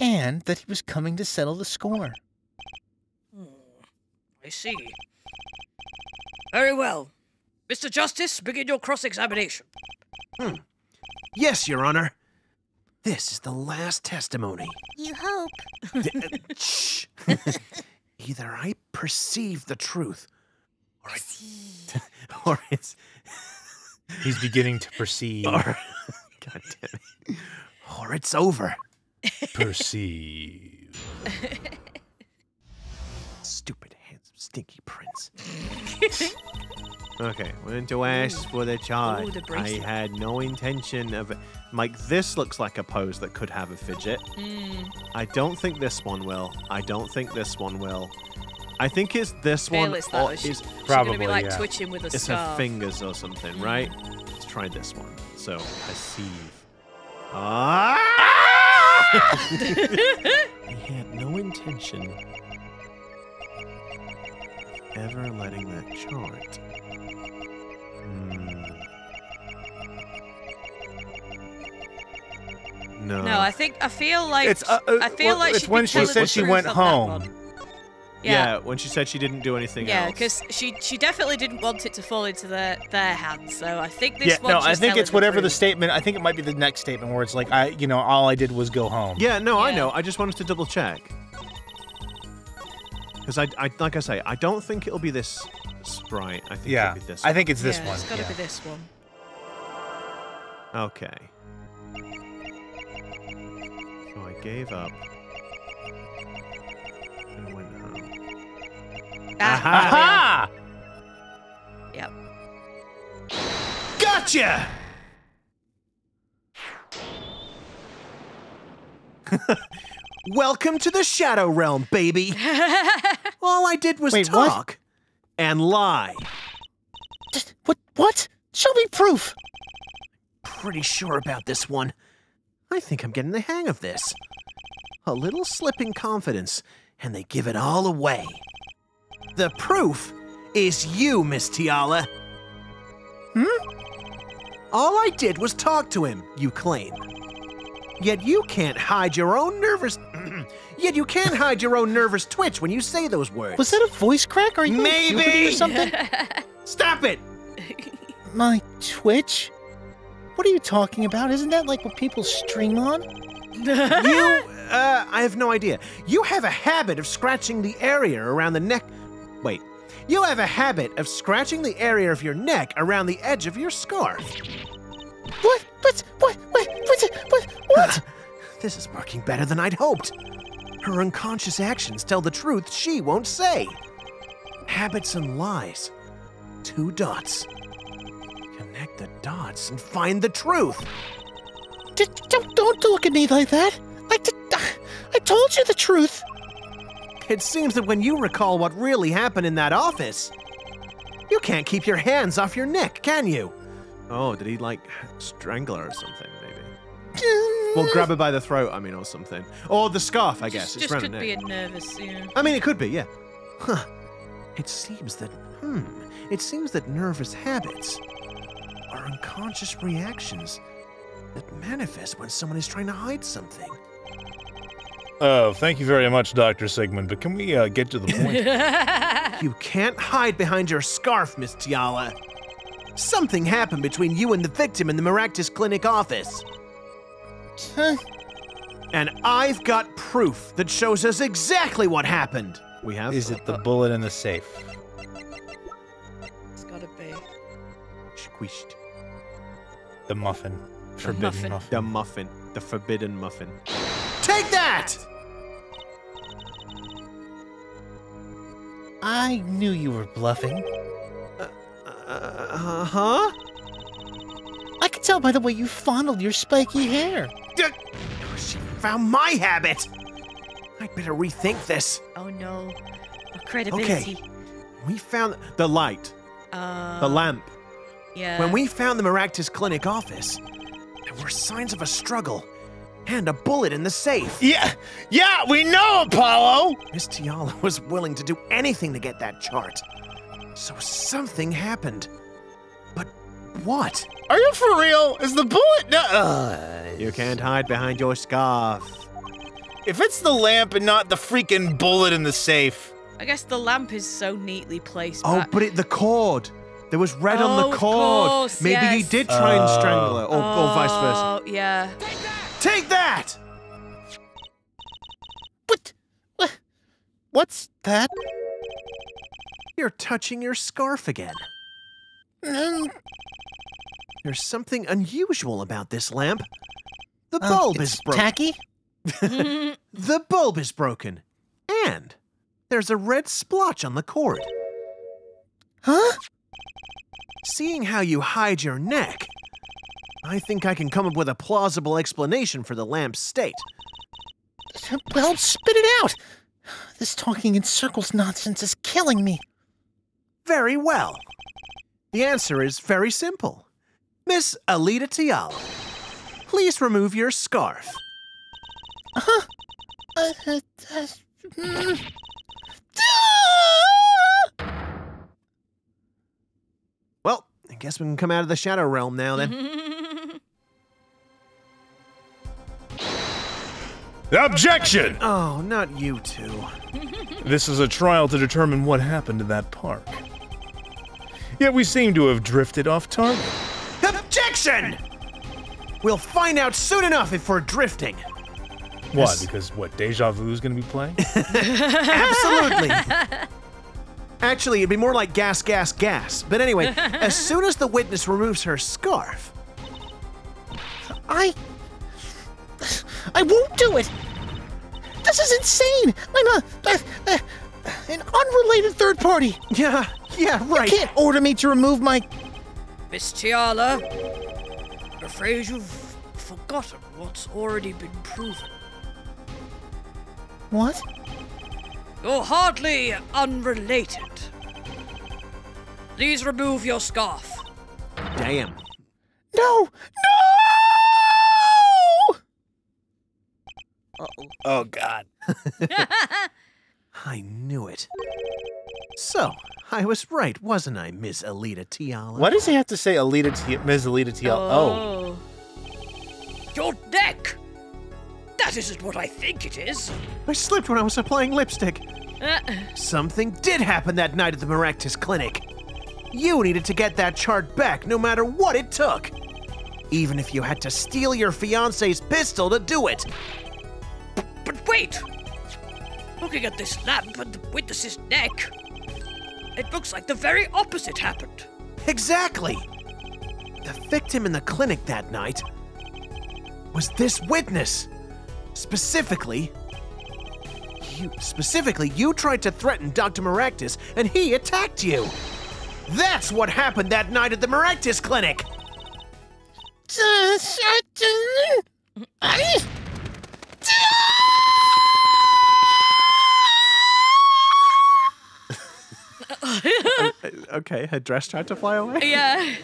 and that he was coming to settle the score. I see. Very well. Mr. Justice, begin your cross-examination. Yes, Your Honor. This is the last testimony. You hope. Shh. Either I perceive the truth or it's... He's beginning to perceive. Or, God damn it. Or it's over. Perceive. Stupid, handsome, stinky prince. Okay, went to ask for the chart. I had no intention of... Like, this looks like a pose that could have a fidget. I don't think this one will. I don't think this one will. I think it's this one. It's probably gonna be like twitching with a scarf. It's her fingers or something, right? Let's try this one. So, perceive. I had no intention of ever letting that chart. No. No, I feel like it's when she said she went home. Yeah, when she said she didn't do anything else. Yeah, because she definitely didn't want it to fall into their hands. So I think this one. Yeah, no, I think it's whatever the statement. I think it might be the next statement where it's like all I did was go home. Yeah, no, I know. I just wanted to double check because I like I say, I don't think it'll be this sprite. I think it'll be this. I think it's this one. It's got to be this one. Okay. So I gave up. Aha! Yep. Gotcha! Welcome to the Shadow Realm, baby! All I did was talk and lie. What? Show me proof! Pretty sure about this one. I think I'm getting the hang of this. A little slip in confidence, and they give it all away. The proof is you, Miss Tiala. All I did was talk to him, you claim. Yet you can't hide your own nervous... Yet you can't hide your own nervous twitch when you say those words. Was that a voice crack? Are you maybe or something? Stop it! My Twitch? What are you talking about? Isn't that like what people stream on? I have no idea. You have a habit of scratching the area around the neck. Wait. You have a habit of scratching the area of your neck around the edge of your scarf. What? What? This is working better than I'd hoped. Her unconscious actions tell the truth she won't say. Habits and lies. 2 dots. Connect the dots and find the truth. Don't look at me like that. I told you the truth. It seems that when you recall what really happened in that office, you can't keep your hands off your neck, can you? Oh, did he, like, strangle her or something, maybe? Well, grab her by the throat, I mean, or something. Or the scarf, I guess. It just could be a nervous, yeah. I mean, it could be, yeah. Huh. It seems that nervous habits are unconscious reactions that manifest when someone is trying to hide something. Oh, thank you very much, Dr. Sigmund, but can we get to the point? You can't hide behind your scarf, Miss Tiala. Something happened between you and the victim in the Merakits Clinic office. Huh? And I've got proof that shows us exactly what happened. We have. Is it the bullet in the safe? It's gotta be. Squished. The muffin. Forbidden muffin. The muffin. The forbidden muffin. Take that! I knew you were bluffing. Huh? I could tell by the way you fondled your spiky hair. She found my habit! I'd better rethink this. Oh no. Our credibility. Okay. We found the light. The lamp. Yeah. When we found the Merakits Clinic office, there were signs of a struggle. And a bullet in the safe. Yeah, we know, Apollo! Miss Tiala was willing to do anything to get that chart. So something happened. But what? Are you for real? Is the bullet... You can't hide behind your scarf. If it's the lamp and not the freaking bullet in the safe. I guess the lamp is so neatly placed back. Oh, but the cord. There was red on the cord. Of course, maybe yes. He did try and strangle her, or vice versa. Oh, yeah. Take that! What? What's that? You're touching your scarf again. There's something unusual about this lamp. The bulb is broken. Tacky? The bulb is broken. And there's a red splotch on the cord. Huh? Seeing how you hide your neck, I think I can come up with a plausible explanation for the lamp's state. Well, spit it out! This talking in circles nonsense is killing me. Very well. The answer is very simple. Miss Alita Tiala, please remove your scarf. Uh-huh. Well, I guess we can come out of the Shadow Realm now, then. Objection! Oh, not you two. This is a trial to determine what happened in that park. Yet we seem to have drifted off target. Objection! We'll find out soon enough if we're drifting. Why? Because what, Deja Vu is going to be playing? Absolutely. Actually, it'd be more like gas, gas, gas. But anyway, as soon as the witness removes her scarf... I won't do it! This is insane! I'm an unrelated third party! Yeah, right. You can't order me to remove my... Miss Tiala, I'm afraid you've forgotten what's already been proven. What? You're hardly unrelated. Please remove your scarf. Damn. No! Uh-oh. Oh, God. I knew it. So, I was right, wasn't I, Ms. Alita Tiala? Why does he have to say Ms. Alita Tiala? Oh. Your neck! That isn't what I think it is. I slipped when I was applying lipstick. Something did happen that night at the Merakits Clinic. You needed to get that chart back no matter what it took. Even if you had to steal your fiancé's pistol to do it. But wait! Looking at this lamp and the witness's neck, it looks like the very opposite happened. Exactly! The victim in the clinic that night was this witness. Specifically, you tried to threaten Dr. Merakits and he attacked you. That's what happened that night at the Merakits Clinic. Okay, her dress tried to fly away? Yeah.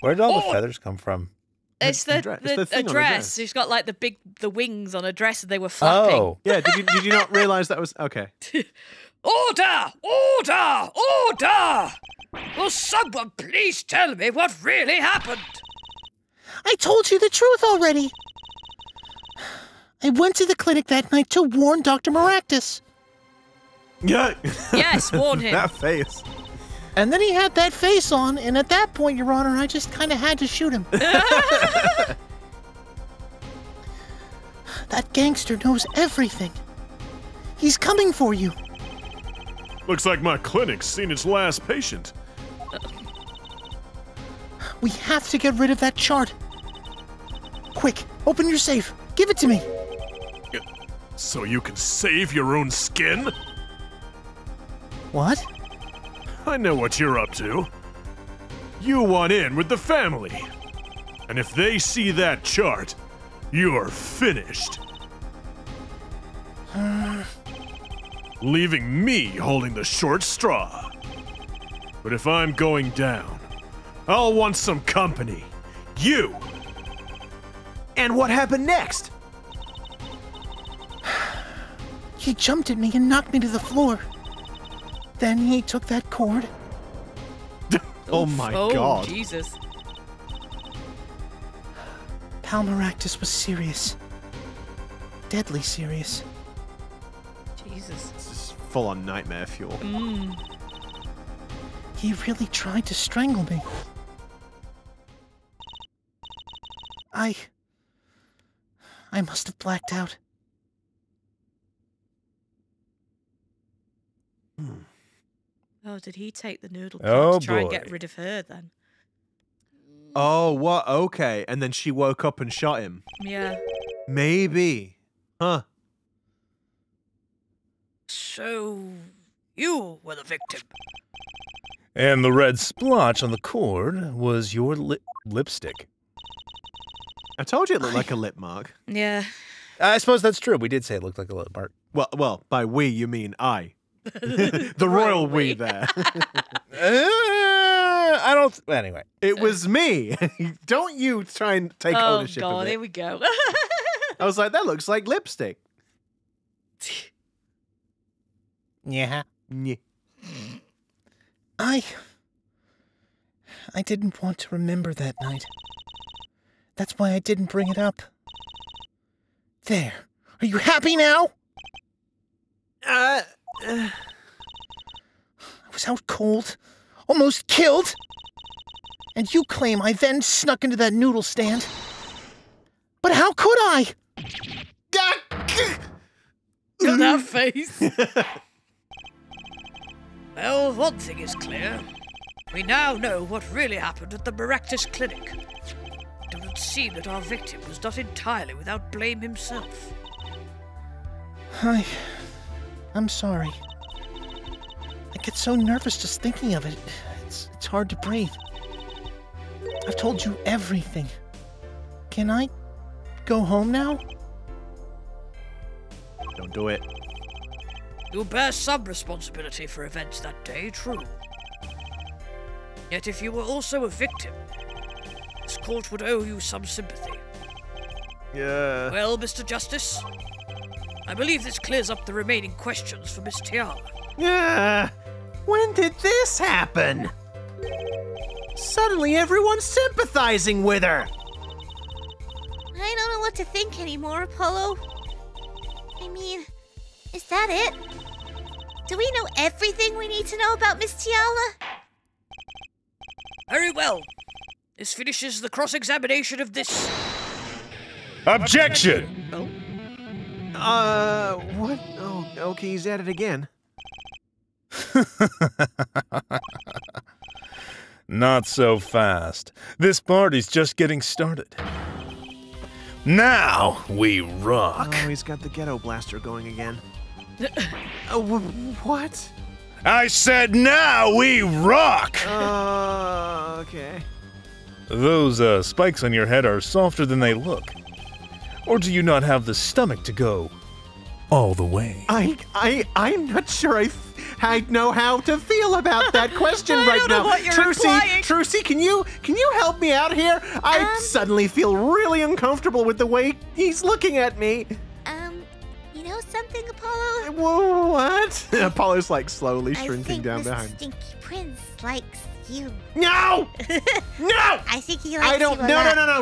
Where did all the feathers come from? It's the dress. She's got like the wings on a dress and they were flapping. Oh. Yeah, did you not realize that was okay. Order! Order! Order! Will someone please tell me what really happened? I told you the truth already. I went to the clinic that night to warn Dr. Merakits. Yeah. Yes, warn him. That face. And then he had that face on, and at that point, Your Honor, I just kind of had to shoot him. That gangster knows everything. He's coming for you. Looks like my clinic's seen its last patient. We have to get rid of that chart. Quick, open your safe. Give it to me. So you can save your own skin? What? I know what you're up to. You want in with the family. And if they see that chart, you're finished. Leaving me holding the short straw. But if I'm going down, I'll want some company. You! And what happened next? He jumped at me and knocked me to the floor. Then he took that cord. Oh my god. Oh, Jesus. Pal Merakits was serious. Deadly serious. Jesus. This is full-on nightmare fuel. Mm. He really tried to strangle me. I must have blacked out. Hmm. Oh, did he take the noodle to try and get rid of her then? Oh, what? Okay. And then she woke up and shot him. Yeah. Maybe. Huh. So, you were the victim. And the red splotch on the cord was your lipstick. I told you it looked like a lip mark. Yeah. I suppose that's true. We did say it looked like a lip mark. Well, by we, you mean I. The royal we there. I don't... Anyway. It was me. Don't you try and take ownership of it. Oh, God, here we go. I was like, that looks like lipstick. Yeah. Yeah. I didn't want to remember that night. That's why I didn't bring it up. There. Are you happy now? I was out cold, almost killed, and you claim I then snuck into that noodle stand. But how could I? That face. Well, one thing is clear. We now know what really happened at the Merakits Clinic. It would seem that our victim was not entirely without blame himself. I'm sorry. I get so nervous just thinking of it. It's hard to breathe. I've told you everything. Can I go home now? Don't do it. You bear some responsibility for events that day, true. Yet if you were also a victim, this court would owe you some sympathy. Yeah. Well, Mr. Justice, I believe this clears up the remaining questions for Miss Tiala. When did this happen? Suddenly everyone's sympathizing with her. I don't know what to think anymore, Apollo. I mean, is that it? Do we know everything we need to know about Miss Tiala? Very well. This finishes the cross-examination of this... Objection! Oh? What? Oh, okay, he's at it again. Not so fast. This party's just getting started. Now we rock. Oh, he's got the ghetto blaster going again. What? I said now we rock! Okay. Those spikes on your head are softer than they look. Or do you not have the stomach to go all the way? I'm not sure I know how to feel about that question right now. Trucy, can you help me out here? I suddenly feel really uncomfortable with the way he's looking at me. You know something, Apollo? What? Apollo's like slowly shrinking down behind. I think the Stinky Prince likes you. No! No! I think he likes you. No,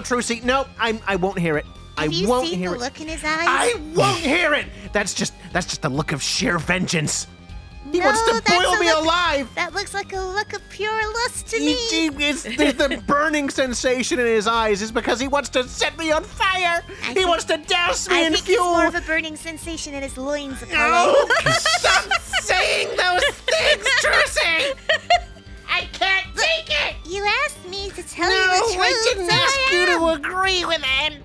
Trucy. No, I won't hear it. I won't hear it. Have you seen the look in his eyes? I won't hear it. That's just a look of sheer vengeance. He wants to boil me alive. That looks like a look of pure lust to me. The burning sensation in his eyes is because he wants to set me on fire. He wants to douse me in fuel. I think it's more of a burning sensation in his loins. No! Stop saying those things, Trucy! I can't take it. You asked me to tell you the truth. No, I didn't ask you to agree with him.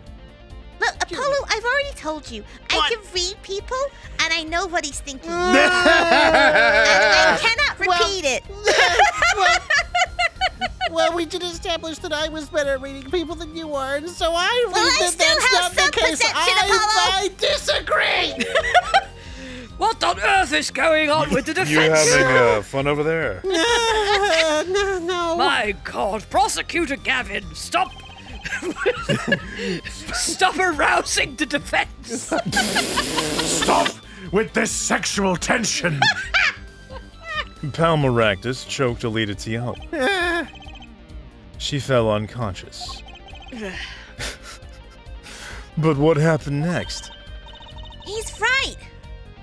Look, Apollo, I've already told you. What? I can read people, and I know what he's thinking. And I cannot repeat it. Well, we did establish that I was better at reading people than you are, and so I read that that's not the case. I disagree. What on earth is going on with the defense? You having fun over there? No. My God, Prosecutor Gavin, stop. Stop arousing the defense! Stop with this sexual tension! Pal Merakits choked Alita Tiala. She fell unconscious. But what happened next? He's right!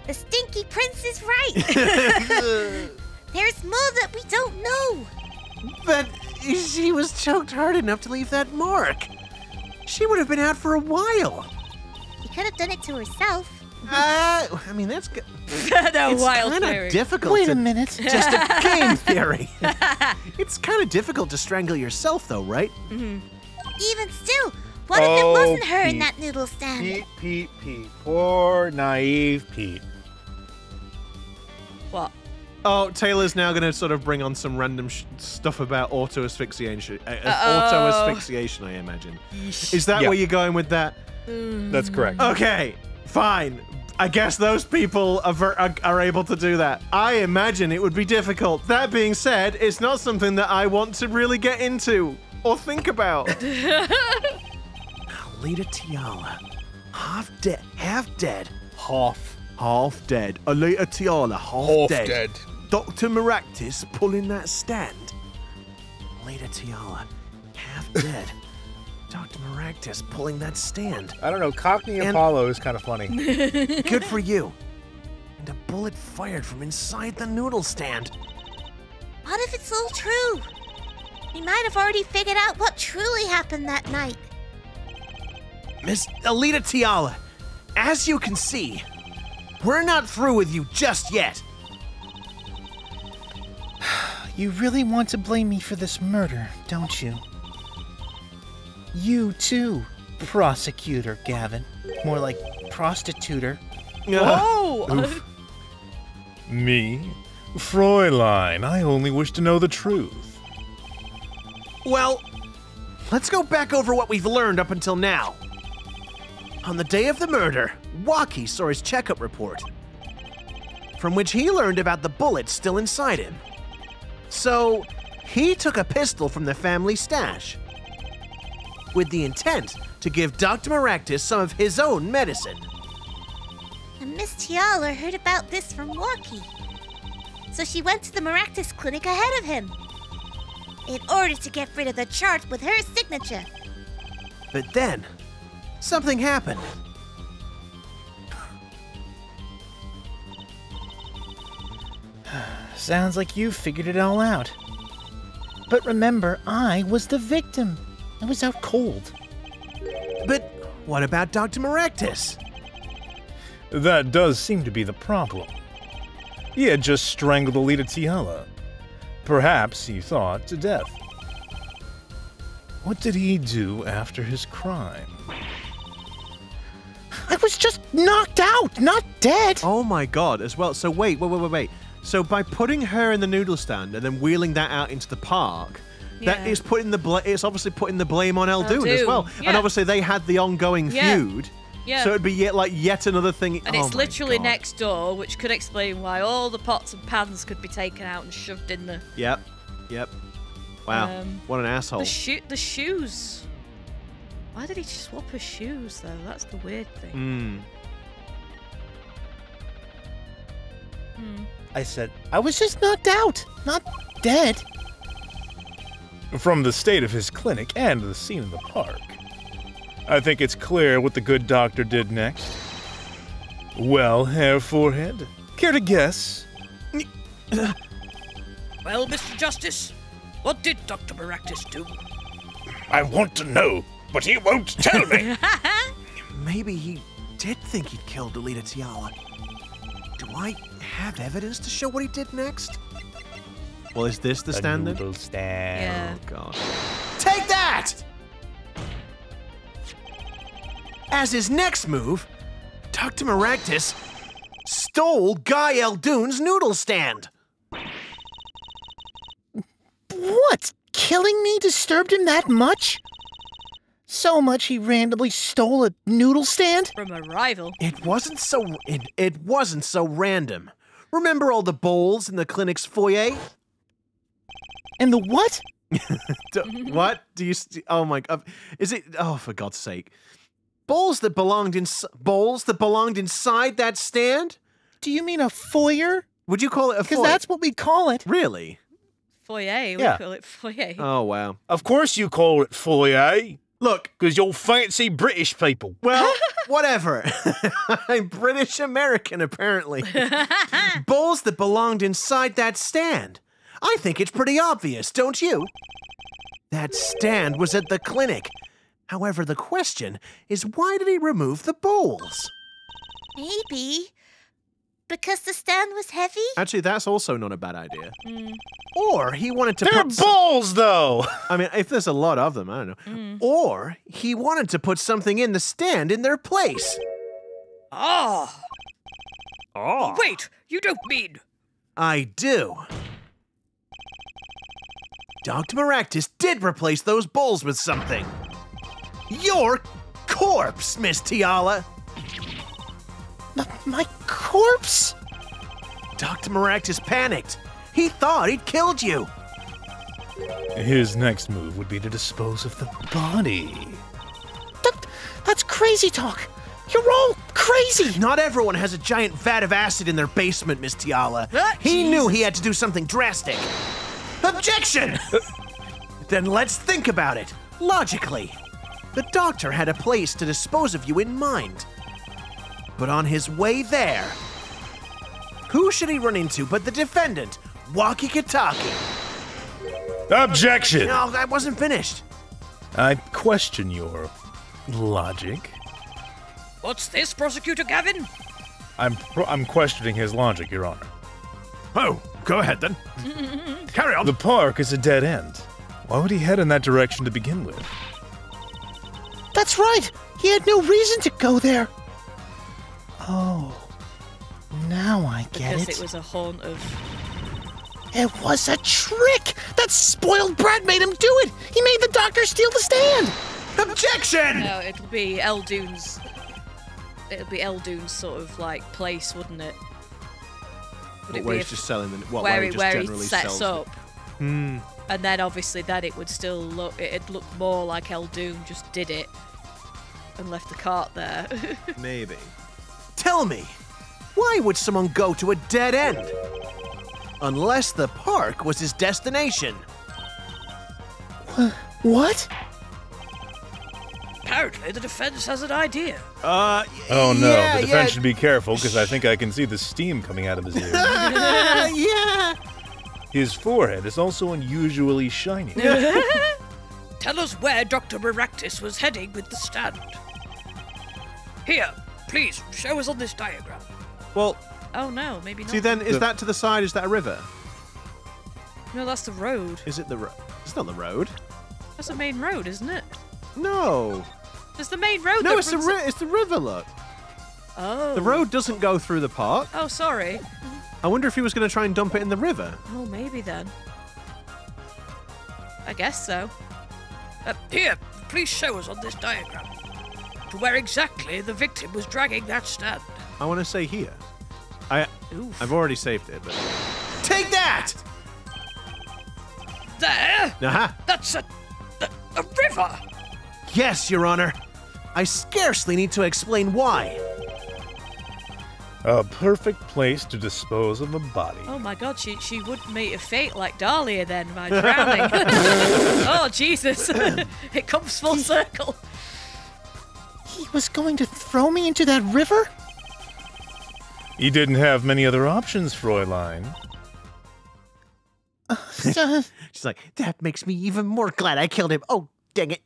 The Stinky Prince is right! There's more that we don't know! But she was choked hard enough to leave that mark. She would have been out for a while. She could have done it to herself. I mean, that's good. It's kind of difficult. Wait a minute. Just a game theory. It's kind of difficult to strangle yourself, though, right? Mm-hmm. Even still, what if it wasn't her in that noodle stand? Pete, poor naive Pete. What? Oh, Taylor's now going to sort of bring on some random stuff about auto-asphyxiation, I imagine. Is that where you're going with that? That's correct. Okay, fine. I guess those people are able to do that. I imagine it would be difficult. That being said, it's not something that I want to really get into or think about. Alita Tiala. Half dead. Alita Tiala, half dead. Dr. Merakits pulling that stand. Alita Tiala, half dead. Dr. Merakits pulling that stand. I don't know, Cockney and Apollo is kind of funny. Good for you. And a bullet fired from inside the noodle stand. What if it's all true? We might have already figured out what truly happened that night. Miss Alita Tiala, as you can see, we're not through with you just yet. You really want to blame me for this murder, don't you? You too, Prosecutor Gavin. More like prostitutor. Oh! Me? Fräulein, I only wish to know the truth. Well, let's go back over what we've learned up until now. On the day of the murder, Wocky saw his checkup report, from which he learned about the bullet still inside him. So, he took a pistol from the family stash with the intent to give Dr. Merakits some of his own medicine. And Miss Tiala heard about this from Wocky, so she went to the Merakits Clinic ahead of him in order to get rid of the chart with her signature. But then, something happened. Sounds like you figured it all out. But remember, I was the victim. I was out cold. But what about Dr. Merakits? That does seem to be the problem. He had just strangled Alita Tiala. Perhaps, he thought, to death. What did he do after his crime? I was just knocked out, not dead! Oh my god, as well. So wait. So by putting her in the noodle stand and then wheeling that out into the park, yeah, that is putting it's obviously putting the blame on Eldoon as well. Yeah. And obviously they had the ongoing feud. Yeah. So it'd be yet another thing. And it's literally next door, which could explain why all the pots and pans could be taken out and shoved in the... Yep. Wow. What an asshole. The shoes. Why did he swap his shoes, though? That's the weird thing. I said, I was just knocked out, not dead. From the state of his clinic and the scene in the park, I think it's clear what the good doctor did next. Well, Herr Forehead, care to guess? Well, Mr. Justice, what did Dr. Merakits do? I want to know, but he won't tell me. Maybe he did think he'd killed Alita Tiala. Do I have evidence to show what he did next? Well, is this the standard? Stand. Yeah. Oh, God. Take that! As his next move, Dr. Merakits stole Guy Eldoon's noodle stand. What? Killing me disturbed him that much? So much he randomly stole a noodle stand? From a rival. It wasn't so random. Remember all the bowls in the clinic's foyer? And the what? What? Do you... Oh, my God. Is it... Oh, for God's sake. Bowls that belonged inside that stand? Do you mean a foyer? Would you call it a foyer? Because that's what we call it. Really? Foyer. We call it foyer. Oh, wow. Of course you call it foyer. Look, because you're fancy British people. Well, whatever. I'm British American, apparently. Bowls that belonged inside that stand. I think it's pretty obvious, don't you? That stand was at the clinic. However, the question is, why did he remove the bowls? Maybe because the stand was heavy? Actually, that's also not a bad idea. Or he wanted to put... They're bowls, though! I mean, if there's a lot of them, I don't know. Or he wanted to put something in the stand in their place. Oh. Wait, you don't mean... I do. Dr. Merakits did replace those bowls with something. Your corpse, Miss Tiala! My corpse? Dr. Merakits panicked. He thought he'd killed you. His next move would be to dispose of the body. That's crazy talk. You're all crazy. Not everyone has a giant vat of acid in their basement, Miss Tiala. He knew he had to do something drastic. Objection! Then let's think about it, logically. The doctor had a place to dispose of you in mind. But on his way there, who should he run into but the defendant, Wocky Kitaki? Objection! No, that wasn't finished. I question your logic. What's this, Prosecutor Gavin? I'm questioning his logic, Your Honor. Oh, go ahead then. Carry on. The park is a dead end. Why would he head in that direction to begin with? That's right! He had no reason to go there! Oh, now I get it. Because it was a haunt of... It was a trick! That spoiled brat made him do it! He made the doctor steal the stand! Objection! No, it'll be Eldoon's sort of, like, place, wouldn't it? Where he sets up. And then, obviously, then it would still look... It'd look more like Eldoon just did it and left the cart there. Maybe. Tell me, why would someone go to a dead end? Unless the park was his destination. What? Apparently, the defense has an idea. Oh, no. Yeah, the defense should be careful, because I think I can see the steam coming out of his ears. Yeah. His forehead is also unusually shiny. Tell us where Dr. Merakits was heading with the stand. Here, please, show us on this diagram. Well... Oh no, maybe not. See then, is that to the side, is that a river? No, that's the road. Is it the road? It's not the road. That's the main road, isn't it? No. It's the main road. No, it's the river, look. Oh. The road doesn't go through the park. Oh, sorry. I wonder if he was going to try and dump it in the river. Oh, maybe then. I guess so. Here, please show us on this diagram to where exactly the victim was dragging that stand. I want to say here. I've already saved it, but... Take that! There? Uh-huh. That's a river! Yes, Your Honor. I scarcely need to explain why. A perfect place to dispose of a body. Oh my God, she would meet a fate like Dahlia then by drowning. Oh Jesus, it comes full circle. He was going to throw me into that river? He didn't have many other options, Fräulein. She's like, that makes me even more glad I killed him. Oh, dang it.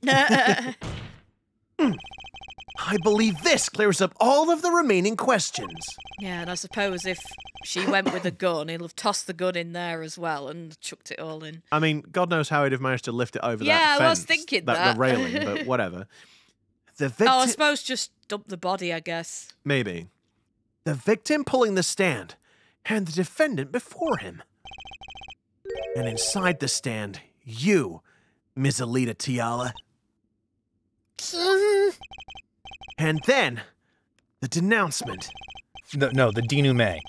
I believe this clears up all of the remaining questions. Yeah, and I suppose if she went with a gun, he'll have tossed the gun in there as well and chucked it all in. I mean, God knows how he'd have managed to lift it over that fence. Yeah, I was thinking that. The railing, but whatever. The victim... Oh, I suppose just dump the body, I guess. Maybe. The victim pulling the stand and the defendant before him. And inside the stand, you, Ms. Alita Tiala. And then, the denouncement. No, the denouement.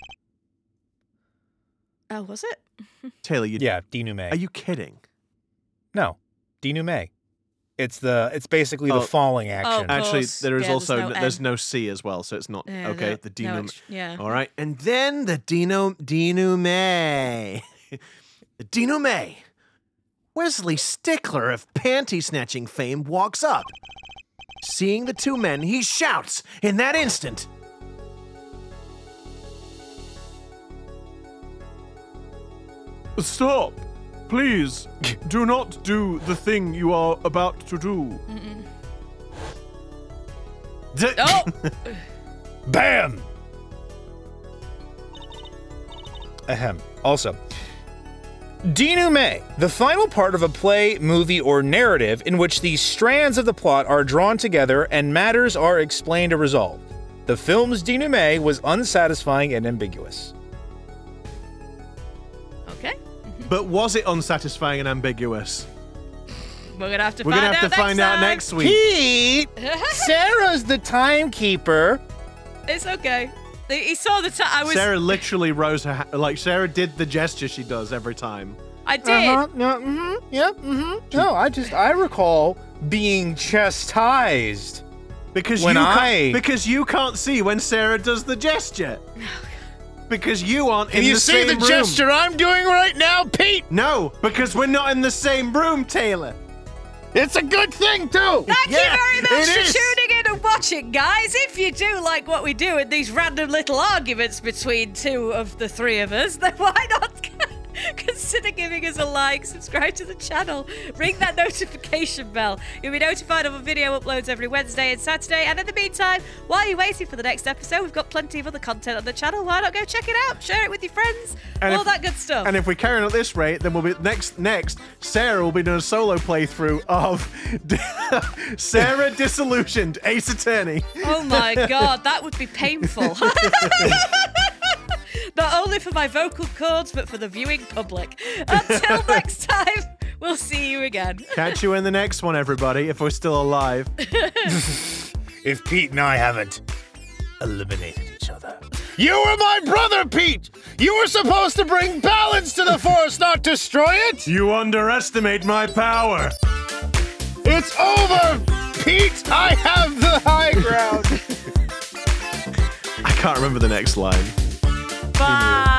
Oh, was it? Taylor, you... Yeah, denouement. Are you kidding? No, denouement. It's basically the falling action. Oh, actually, there is there's no C as well, so it's not the denouement. No, yeah. All right, and then the denouement. The denouement. Wesley Stickler of panty-snatching fame walks up. Seeing the two men, he shouts, in that instant. Stop. Please, do not do the thing you are about to do. Oh. Bam! Ahem. Also... Denouement, the final part of a play, movie, or narrative in which the strands of the plot are drawn together and matters are explained or resolved. The film's denouement was unsatisfying and ambiguous. Okay. But was it unsatisfying and ambiguous? We're going to have to find out next week. Pete! Sarah's the timekeeper. It's okay. He saw the time. Sarah literally rose her hand. Like, Sarah did the gesture she does every time. I did. No, I recall being chastised because because you can't see when Sarah does the gesture. Because you aren't in the same room. Can you see the gesture I'm doing right now, Pete? No, because we're not in the same room, Taylor. It's a good thing, too! Thank you very much for tuning in and watching, guys. If you do like what we do in these random little arguments between two of the three of us, then why not consider giving us a like, subscribe to the channel, ring that notification bell. You'll be notified of our video uploads every Wednesday and Saturday. And in the meantime, while you're waiting for the next episode, we've got plenty of other content on the channel. Why not go check it out? Share it with your friends. All that good stuff. And if we're carrying on at this rate, then we'll be next. Sarah will be doing a solo playthrough of Sarah Disillusioned, Ace Attorney. Oh my God, that would be painful. Not only for my vocal cords, but for the viewing public. Until next time, we'll see you again. Catch you in the next one, everybody, if we're still alive. If Pete and I haven't eliminated each other. You were my brother, Pete! You were supposed to bring balance to the force, not destroy it! You underestimate my power. It's over, Pete! I have the high ground. I can't remember the next line. Bye.